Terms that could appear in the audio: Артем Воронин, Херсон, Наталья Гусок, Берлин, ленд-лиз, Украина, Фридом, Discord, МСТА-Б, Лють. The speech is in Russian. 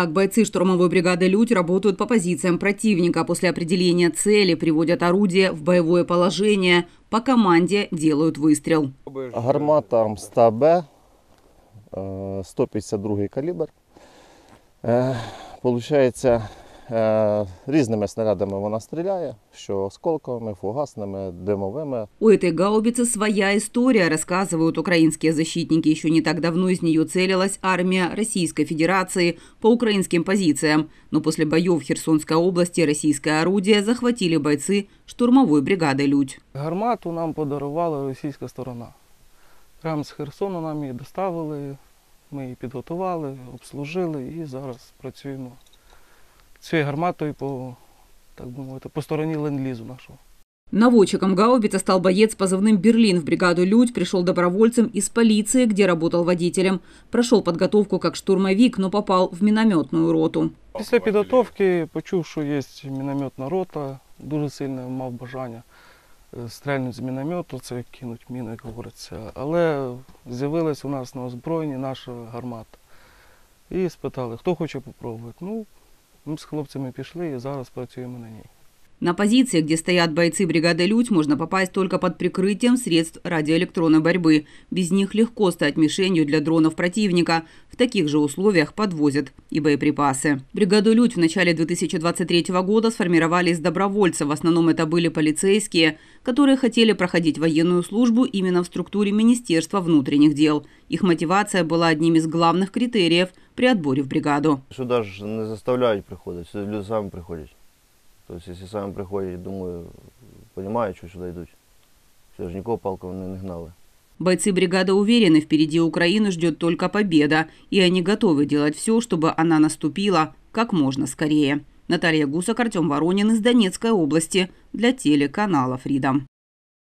Так, бойцы штурмовой бригады «Лють» работают по позициям противника. После определения цели приводят орудие в боевое положение. По команде делают выстрел. Гармата МСТА-Б, 152 калібр. Получається, різними снарядами вона стріляє, що осколковими, фугасними, дымовыми. У этой гаубицы своя история, рассказывают украинские защитники. Еще не так давно из нее целилась армия Российской Федерации по украинским позициям. Но после боев в Херсонской области российское орудие захватили бойцы штурмовой бригады «Лють». Гармату нам подарувала російська сторона. Прямо з Херсона нам її доставили, ми її підготували, обслужили і зараз працюємо цією гарматою по, так би мовити, по стороні ленд-лізу нашого. Наводчиком гаубицы стал боец с позывным «Берлин». В бригаду «Лють» пришел добровольцем из полиции, где работал водителем. Прошел подготовку как штурмовик, но попал в минометную роту. После подготовки, почув, что есть минометная рота, дуже сильно мав бажання стрельнуть з міномету, це кинуть міни, як говориться. Але з'явилась у нас на озброєнні наша гармата. І спитали, хто хоче попробувати. Ну, ми з хлопцями пішли і зараз працюємо на ній. На позиции, где стоят бойцы бригады «Лють», можно попасть только под прикрытием средств радиоэлектронной борьбы. Без них легко стать мишенью для дронов противника. В таких же условиях подвозят и боеприпасы. Бригаду «Лють» в начале 2023 года сформировали из добровольцев. В основном это были полицейские, которые хотели проходить военную службу именно в структуре Министерства внутренних дел. Их мотивация была одним из главных критериев при отборе в бригаду. Сюда же не заставляют приходить, люди сами приходят. То есть, если сами приходят, думаю, понимают, что сюда идут. Все же никого палками не гнали. Бойцы бригады уверены, впереди Украины ждет только победа. И они готовы делать все, чтобы она наступила как можно скорее. Наталья Гусок, Артем Воронин из Донецкой области для телеканала «Фридом».